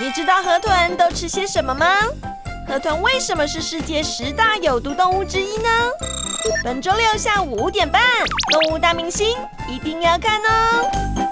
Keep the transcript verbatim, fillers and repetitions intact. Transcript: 你知道河豚都吃些什么吗？河豚为什么是世界十大有毒动物之一呢？本周六下午五点半，《动物大明星》一定要看哦！